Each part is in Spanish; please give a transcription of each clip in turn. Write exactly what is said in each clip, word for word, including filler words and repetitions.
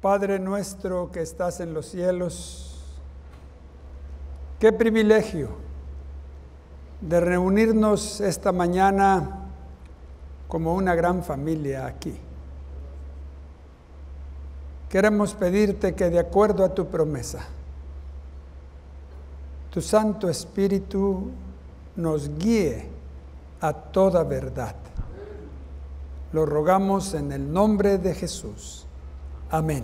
Padre nuestro que estás en los cielos, qué privilegio de reunirnos esta mañana como una gran familia aquí. Queremos pedirte que de acuerdo a tu promesa, tu Santo Espíritu nos guíe a toda verdad. Lo rogamos en el nombre de Jesús. Amén.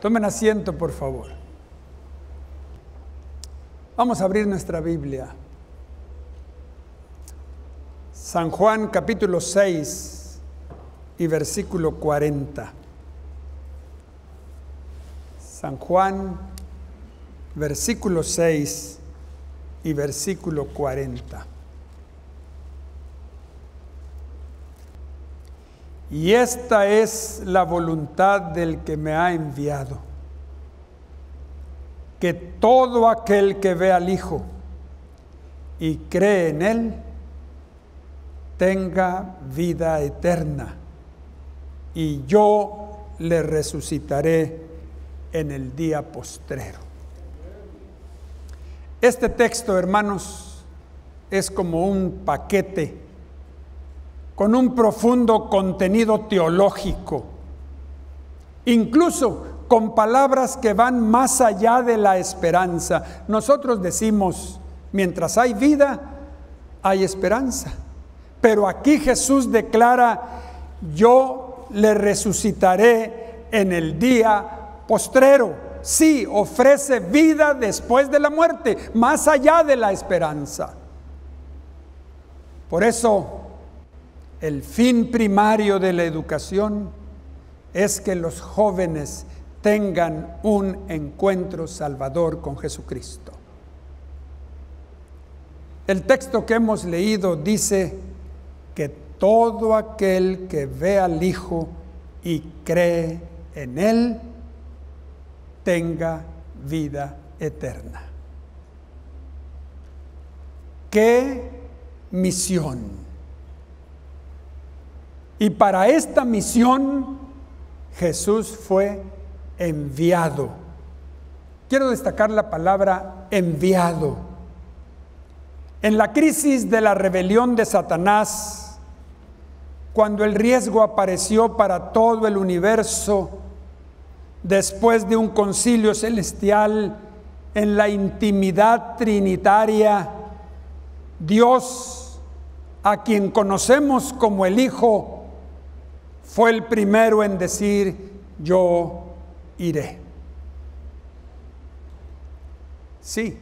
Tomen asiento, por favor. Vamos a abrir nuestra Biblia. San Juan, capítulo seis y versículo cuarenta. San Juan, versículo seis y versículo cuarenta. Y esta es la voluntad del que me ha enviado, que todo aquel que ve al Hijo y cree en Él, tenga vida eterna, y yo le resucitaré en el día postrero. Este texto, hermanos, es como un paquete con un profundo contenido teológico, incluso con palabras que van más allá de la esperanza. Nosotros decimos, mientras hay vida, hay esperanza. Pero aquí Jesús declara, yo le resucitaré en el día postrero. Sí, ofrece vida después de la muerte, más allá de la esperanza. Por eso, el fin primario de la educación es que los jóvenes tengan un encuentro salvador con Jesucristo. El texto que hemos leído dice que todo aquel que ve al Hijo y cree en Él, tenga vida eterna. ¡Qué misión! Y para esta misión, Jesús fue enviado. Quiero destacar la palabra enviado. En la crisis de la rebelión de Satanás, cuando el riesgo apareció para todo el universo, después de un concilio celestial, en la intimidad trinitaria, Dios, a quien conocemos como el Hijo, fue el primero en decir, yo iré. Sí.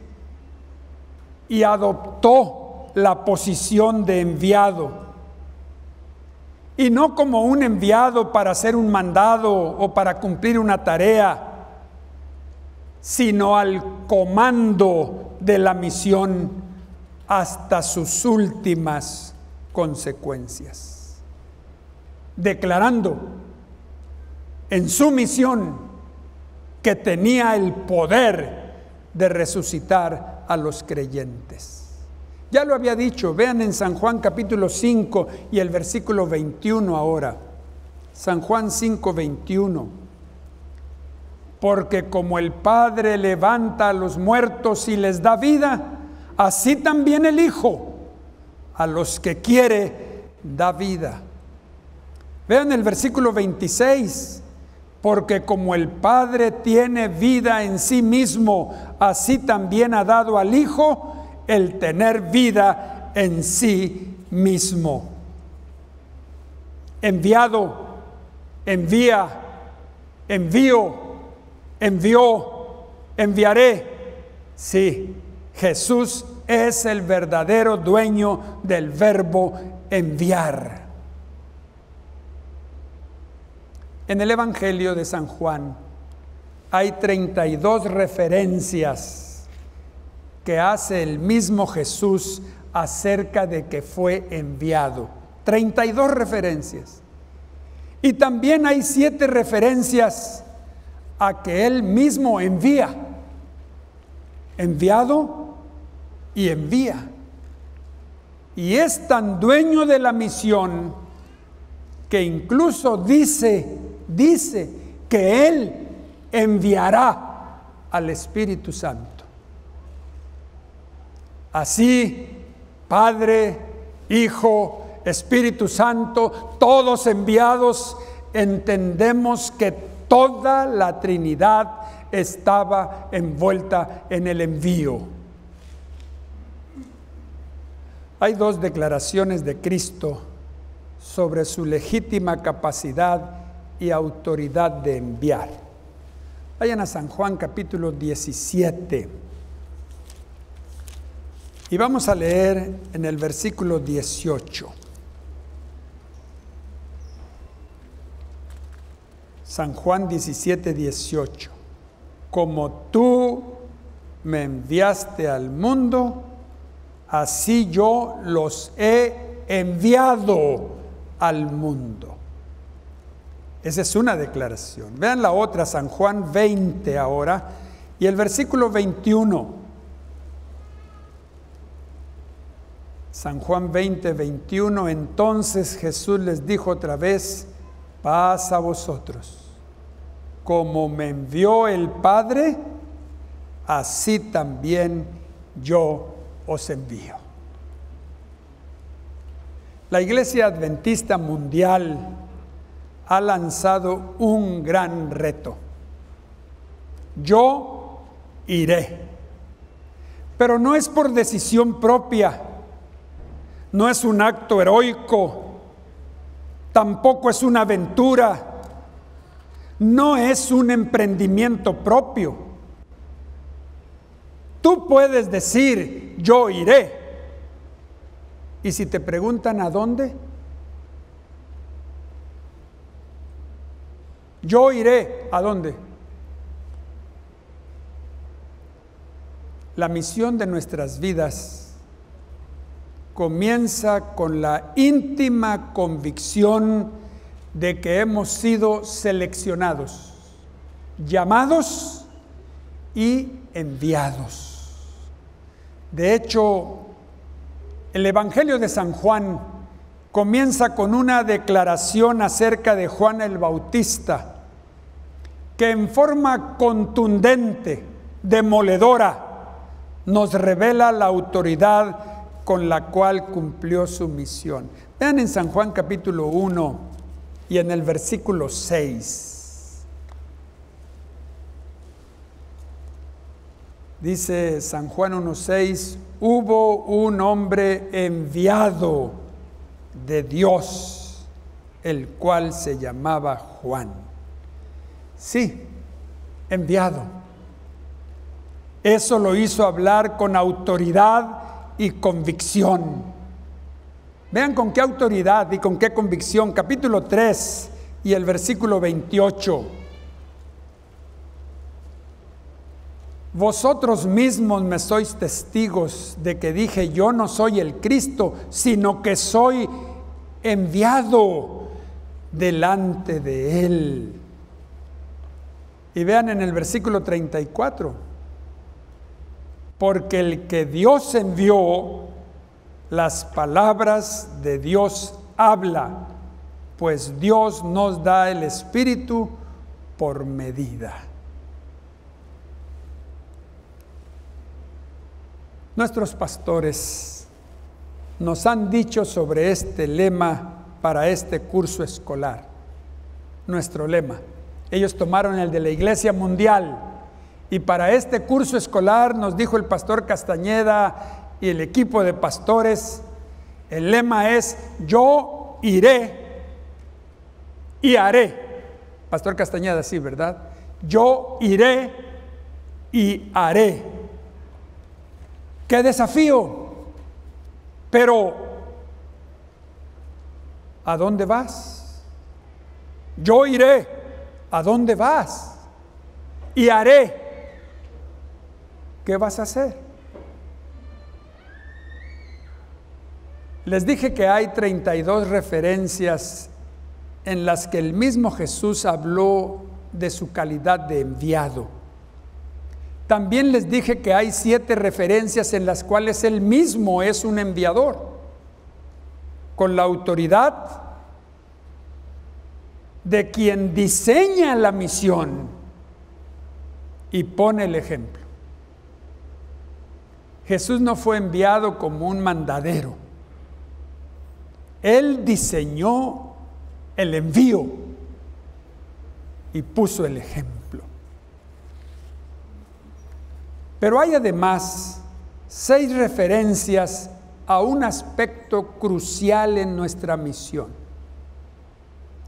Y adoptó la posición de enviado. Y no como un enviado para hacer un mandado o para cumplir una tarea, sino al comando de la misión hasta sus últimas consecuencias. Declarando en su misión que tenía el poder de resucitar a los creyentes. Ya lo había dicho, vean en San Juan capítulo cinco y el versículo veintiuno ahora. San Juan cinco, veintiuno. Porque como el Padre levanta a los muertos y les da vida, así también el Hijo a los que quiere da vida. Vean el versículo veintiséis, porque como el Padre tiene vida en sí mismo, así también ha dado al Hijo el tener vida en sí mismo. Enviado, envía, envío, envió, enviaré. Sí, Jesús es el verdadero dueño del verbo enviar. En el Evangelio de San Juan hay treinta y dos referencias que hace el mismo Jesús acerca de que fue enviado. treinta y dos referencias. Y también hay siete referencias a que Él mismo envía. Enviado y envía. Y es tan dueño de la misión que incluso dice dice que Él enviará al Espíritu Santo. Así, Padre, Hijo, Espíritu Santo, todos enviados, entendemos que toda la Trinidad estaba envuelta en el envío. Hay dos declaraciones de Cristo sobre su legítima capacidad y autoridad de enviar. Vayan a San Juan capítulo diecisiete. Y vamos a leer en el versículo dieciocho. San Juan diecisiete, dieciocho. Como tú me enviaste al mundo, así yo los he enviado al mundo. Esa es una declaración. Vean la otra, San Juan veinte ahora, y el versículo veintiuno. San Juan veinte, veintiuno. Entonces Jesús les dijo otra vez: paz a vosotros. Como me envió el Padre, así también yo os envío. La Iglesia Adventista Mundial ha lanzado un gran reto. Yo iré. Pero no es por decisión propia, no es un acto heroico, tampoco es una aventura. No es un emprendimiento propio. Tú puedes decir: yo iré. Y si te preguntan a dónde, yo iré a dónde. La misión de nuestras vidas comienza con la íntima convicción de que hemos sido seleccionados, llamados y enviados. De hecho, el Evangelio de San Juan comienza con una declaración acerca de Juan el Bautista, que en forma contundente, demoledora, nos revela la autoridad con la cual cumplió su misión. Vean en San Juan capítulo uno, y en el versículo seis, dice San Juan uno, seis, hubo un hombre enviado de Dios, el cual se llamaba Juan. Sí, enviado. Eso lo hizo hablar con autoridad y convicción. Vean con qué autoridad y con qué convicción. Capítulo tres y el versículo veintiocho. Vosotros mismos me sois testigos de que dije: yo no soy el Cristo, sino que soy enviado delante de Él. Y vean en el versículo treinta y cuatro. Porque el que Dios envió, las palabras de Dios habla, pues Dios nos da el Espíritu por medida. Nuestros pastores nos han dicho sobre este lema para este curso escolar, nuestro lema. Ellos tomaron el de la Iglesia Mundial, y para este curso escolar nos dijo el pastor Castañeda y el equipo de pastores, el lema es: yo iré y haré. Pastor Castañeda, sí, ¿verdad? Yo iré y haré. ¡Qué desafío! Pero, ¿a dónde vas? Yo iré. ¿A dónde vas? Y haré. ¿Qué vas a hacer? Les dije que hay treinta y dos referencias en las que el mismo Jesús habló de su calidad de enviado. También les dije que hay siete referencias en las cuales Él mismo es un enviador, con la autoridad de quien diseña la misión y pone el ejemplo. Jesús no fue enviado como un mandadero. Él diseñó el envío y puso el ejemplo. Pero hay además seis referencias a un aspecto crucial en nuestra misión.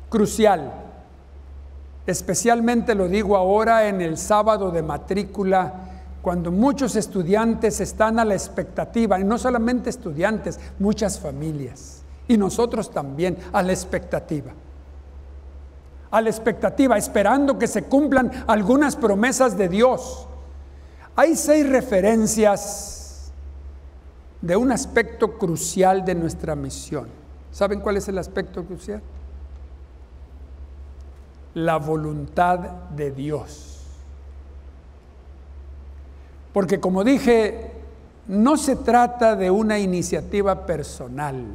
Crucial. Especialmente lo digo ahora en el sábado de matrícula, cuando muchos estudiantes están a la expectativa, y no solamente estudiantes, muchas familias, y nosotros también, a la expectativa. A la expectativa, esperando que se cumplan algunas promesas de Dios. Hay seis referencias de un aspecto crucial de nuestra misión. ¿Saben cuál es el aspecto crucial? La voluntad de Dios. Porque, como dije, no se trata de una iniciativa personal.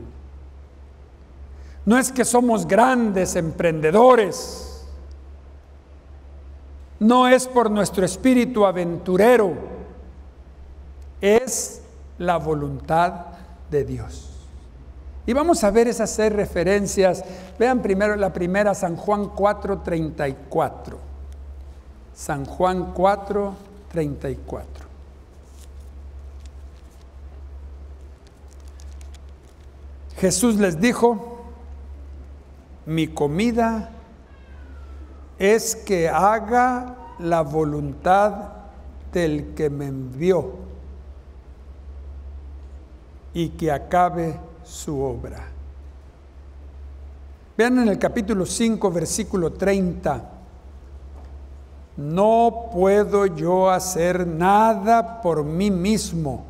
No es que somos grandes emprendedores. No es por nuestro espíritu aventurero. Es la voluntad de Dios. Y vamos a ver esas seis referencias. Vean primero la primera, San Juan cuatro, treinta y cuatro. San Juan cuatro, treinta y cuatro. Jesús les dijo: mi comida es que haga la voluntad del que me envió y que acabe su obra. Vean en el capítulo cinco, versículo treinta. No puedo yo hacer nada por mí mismo,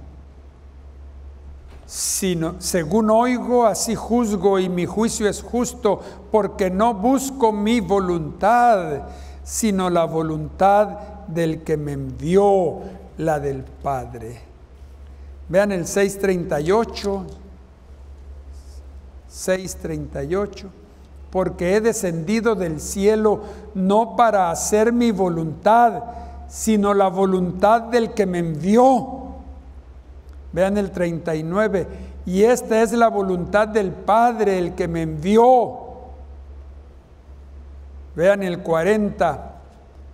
sino, según oigo, así juzgo, y mi juicio es justo, porque no busco mi voluntad, sino la voluntad del que me envió, la del Padre. Vean el seis treinta y ocho, seis treinta y ocho, porque he descendido del cielo no para hacer mi voluntad, sino la voluntad del que me envió. Vean el treinta y nueve, y esta es la voluntad del Padre, el que me envió. Vean el cuarenta,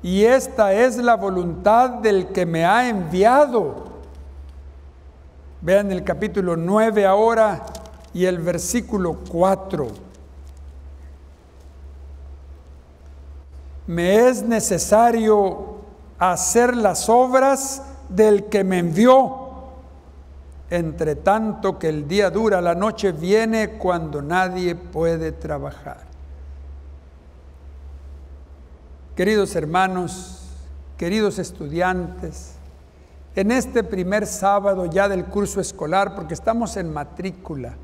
y esta es la voluntad del que me ha enviado. Vean el capítulo nueve ahora y el versículo cuatro. Me es necesario hacer las obras del que me envió. Entre tanto que el día dura, la noche viene cuando nadie puede trabajar. Queridos hermanos, queridos estudiantes, en este primer sábado ya del curso escolar, porque estamos en matrícula,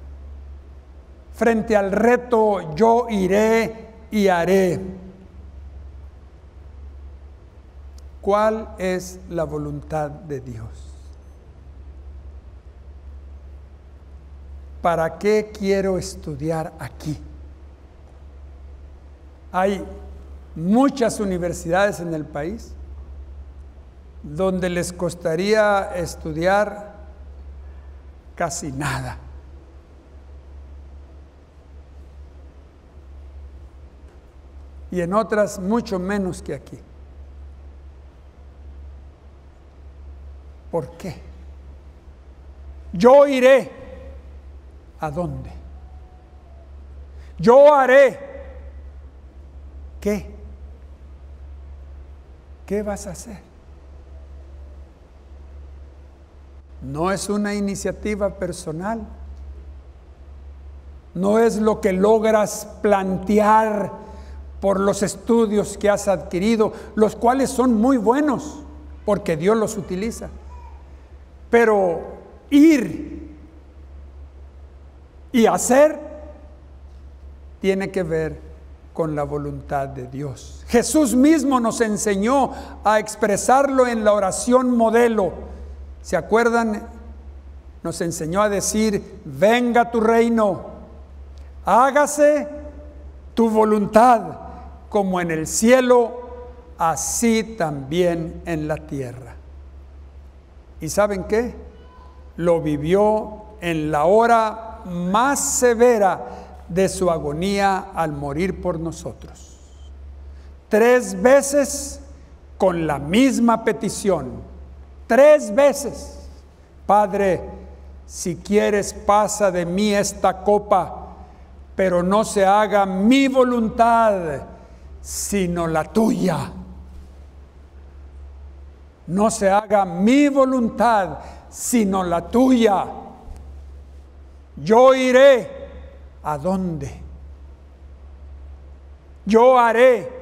frente al reto yo iré y haré, ¿cuál es la voluntad de Dios? ¿Para qué quiero estudiar aquí? Hay muchas universidades en el país donde les costaría estudiar casi nada. Y en otras mucho menos que aquí. ¿Por qué? Yo iré. ¿A dónde? Yo haré. ¿Qué? ¿Qué vas a hacer? No es una iniciativa personal. No es lo que logras plantear por los estudios que has adquirido, los cuales son muy buenos, porque Dios los utiliza. Pero ir y hacer tiene que ver con la voluntad de Dios. Jesús mismo nos enseñó a expresarlo en la oración modelo. ¿Se acuerdan? Nos enseñó a decir: venga tu reino, hágase tu voluntad como en el cielo, así también en la tierra. ¿Y saben qué? Lo vivió en la hora más severa de su agonía al morir por nosotros. Tres veces con la misma petición. Tres veces. Padre, si quieres pasa de mí esta copa, pero no se haga mi voluntad, sino la tuya. No se haga mi voluntad, sino la tuya. Yo iré. ¿A dónde? Yo haré.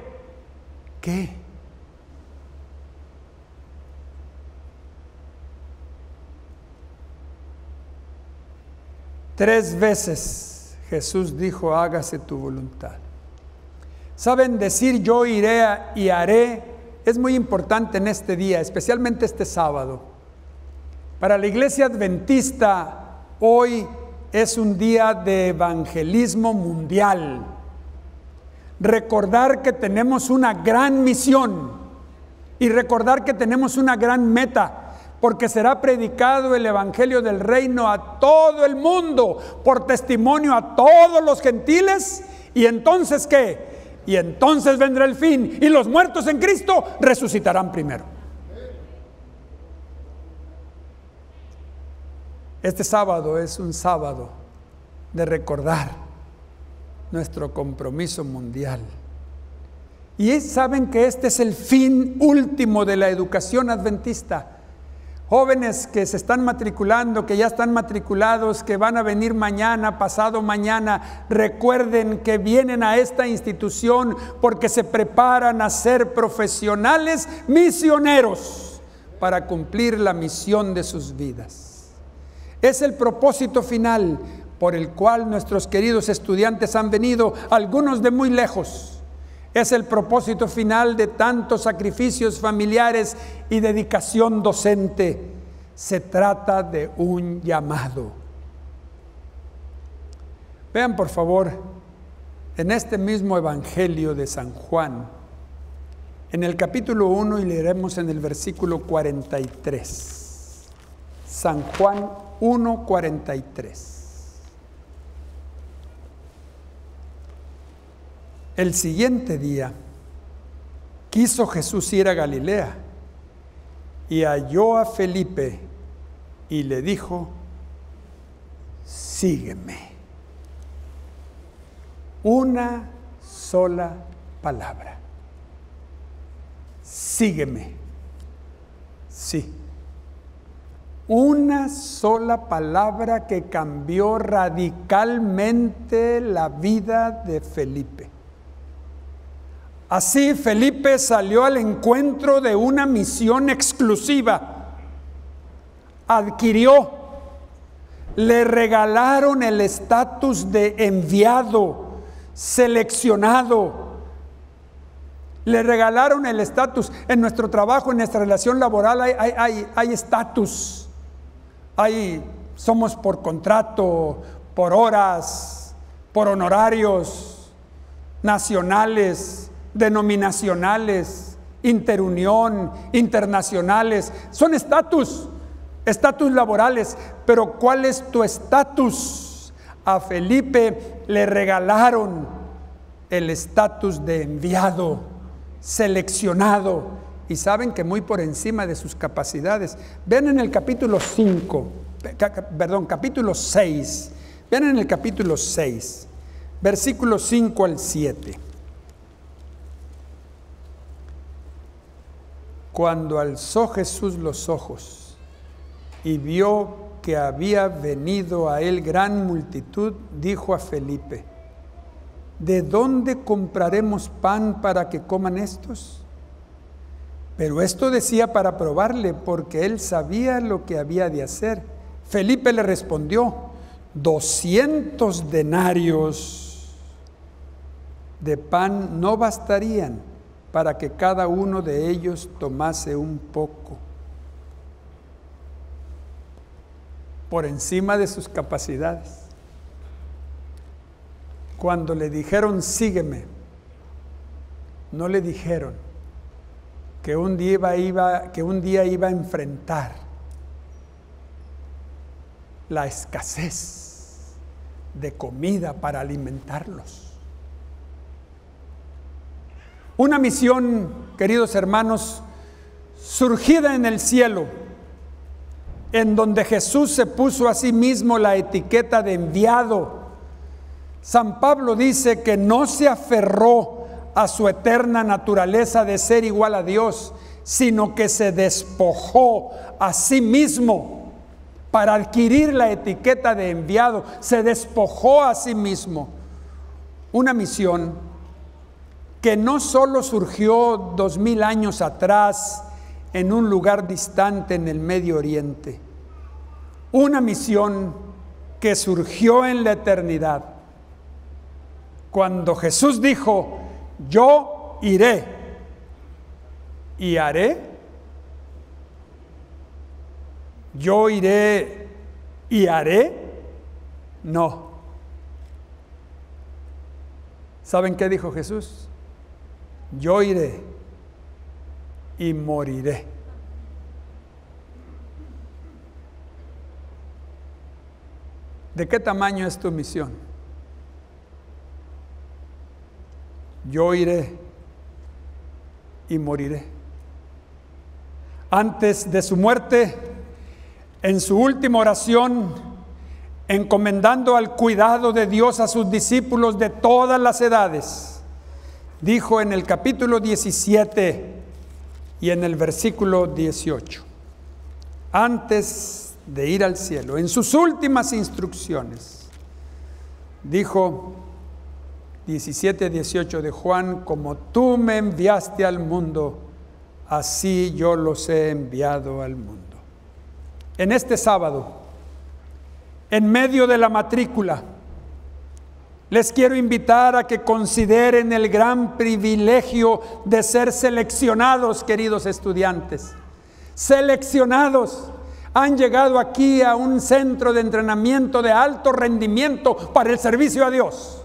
¿Qué? Tres veces Jesús dijo, hágase tu voluntad. Saben, decir yo iré y haré es muy importante en este día, especialmente este sábado. Para la iglesia adventista, hoy es un día de evangelismo mundial. Recordar que tenemos una gran misión y recordar que tenemos una gran meta, porque será predicado el evangelio del reino a todo el mundo, por testimonio a todos los gentiles. ¿Y entonces qué? Y entonces vendrá el fin, y los muertos en Cristo resucitarán primero. Este sábado es un sábado de recordar nuestro compromiso mundial. Y saben que este es el fin último de la educación adventista. Jóvenes que se están matriculando, que ya están matriculados, que van a venir mañana, pasado mañana, recuerden que vienen a esta institución porque se preparan a ser profesionales misioneros para cumplir la misión de sus vidas. Es el propósito final por el cual nuestros queridos estudiantes han venido, algunos de muy lejos. Es el propósito final de tantos sacrificios familiares y dedicación docente. Se trata de un llamado. Vean por favor, en este mismo evangelio de San Juan, en el capítulo uno y leeremos en el versículo cuarenta y tres. San Juan uno, cuarenta y tres. El siguiente día quiso Jesús ir a Galilea y halló a Felipe y le dijo, sígueme. Una sola palabra. Sígueme. Sí. Una sola palabra que cambió radicalmente la vida de Felipe. Así Felipe salió al encuentro de una misión exclusiva, adquirió, le regalaron el estatus de enviado, seleccionado, le regalaron el estatus. En nuestro trabajo, en nuestra relación laboral hay hay, hay estatus, hay, somos por contrato, por horas, por honorarios, nacionales, denominacionales, interunión, internacionales, son estatus, estatus laborales. Pero ¿cuál es tu estatus? A Felipe le regalaron el estatus de enviado, seleccionado, y saben que muy por encima de sus capacidades. Vean en el capítulo cinco, perdón, capítulo seis, vean en el capítulo seis, versículos cinco al siete. Cuando alzó Jesús los ojos y vio que había venido a él gran multitud, dijo a Felipe, ¿de dónde compraremos pan para que coman estos? Pero esto decía para probarle, porque él sabía lo que había de hacer. Felipe le respondió, doscientos denarios de pan no bastarían para que cada uno de ellos tomase un poco. Por encima de sus capacidades. Cuando le dijeron sígueme, no le dijeron que un día iba, iba, que un día iba a enfrentar la escasez de comida para alimentarlos. Una misión, queridos hermanos, surgida en el cielo, en donde Jesús se puso a sí mismo la etiqueta de enviado. San Pablo dice que no se aferró a su eterna naturaleza de ser igual a Dios, sino que se despojó a sí mismo para adquirir la etiqueta de enviado. Se despojó a sí mismo. Una misión que no solo surgió dos mil años atrás en un lugar distante en el Medio Oriente, una misión que surgió en la eternidad, cuando Jesús dijo: yo iré y haré, yo iré y haré, no. ¿Saben qué dijo Jesús? Yo iré y moriré. ¿De qué tamaño es tu misión? Yo iré y moriré. Antes de su muerte, en su última oración, encomendando al cuidado de Dios a sus discípulos de todas las edades, dijo en el capítulo diecisiete y en el versículo dieciocho, antes de ir al cielo, en sus últimas instrucciones, dijo diecisiete dieciocho de Juan: como tú me enviaste al mundo, así yo los he enviado al mundo. En este sábado, en medio de la matrícula, les quiero invitar a que consideren el gran privilegio de ser seleccionados, queridos estudiantes. Seleccionados. Han llegado aquí a un centro de entrenamiento de alto rendimiento para el servicio a Dios.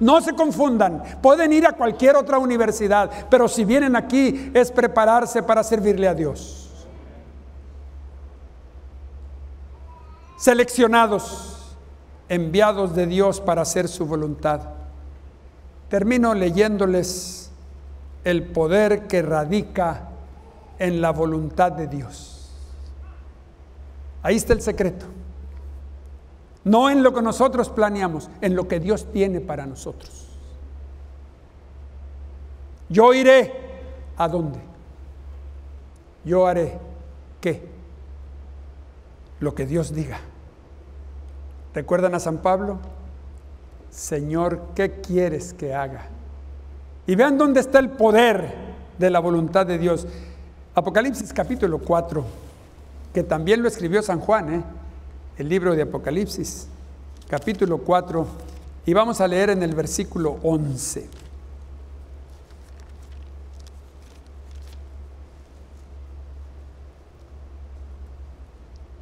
No se confundan. Pueden ir a cualquier otra universidad, pero si vienen aquí es prepararse para servirle a Dios. Seleccionados. Enviados de Dios para hacer su voluntad. Termino leyéndoles el poder que radica en la voluntad de Dios. Ahí está el secreto. No en lo que nosotros planeamos, en lo que Dios tiene para nosotros. Yo iré, ¿a dónde? Yo haré, ¿qué? Lo que Dios diga. ¿Recuerdan a San Pablo? Señor, ¿qué quieres que haga? Y vean dónde está el poder de la voluntad de Dios. Apocalipsis capítulo cuatro, que también lo escribió San Juan, ¿eh? El libro de Apocalipsis, capítulo cuatro, y vamos a leer en el versículo once.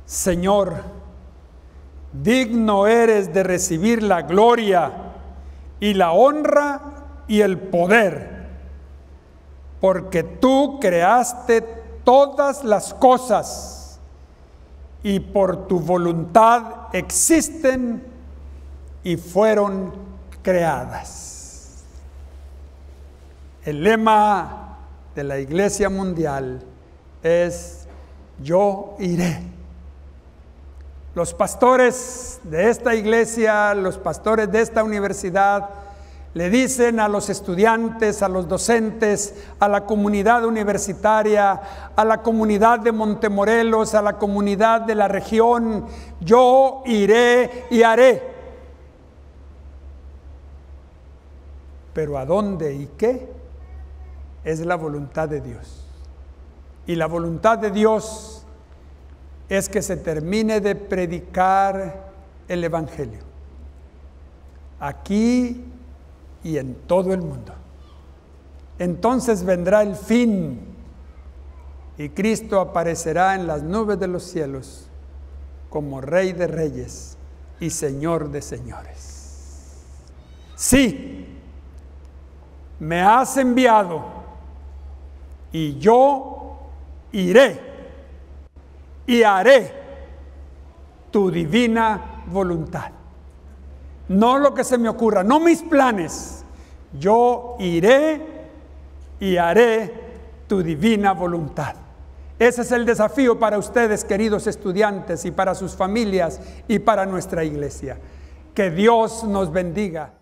Señor, digno eres de recibir la gloria y la honra y el poder, porque tú creaste todas las cosas y por tu voluntad existen y fueron creadas. El lema de la Iglesia Mundial es: yo iré. Los pastores de esta iglesia, los pastores de esta universidad, le dicen a los estudiantes, a los docentes, a la comunidad universitaria, a la comunidad de Montemorelos, a la comunidad de la región: yo iré y haré. Pero ¿a dónde y qué? Es la voluntad de Dios. Y la voluntad de Dios es que se termine de predicar el Evangelio, aquí y en todo el mundo. Entonces vendrá el fin y Cristo aparecerá en las nubes de los cielos como Rey de Reyes y Señor de Señores. Sí, me has enviado, y yo iré y haré tu divina voluntad. No lo que se me ocurra, no mis planes. Yo iré y haré tu divina voluntad. Ese es el desafío para ustedes, queridos estudiantes, y para sus familias y para nuestra iglesia. Que Dios nos bendiga.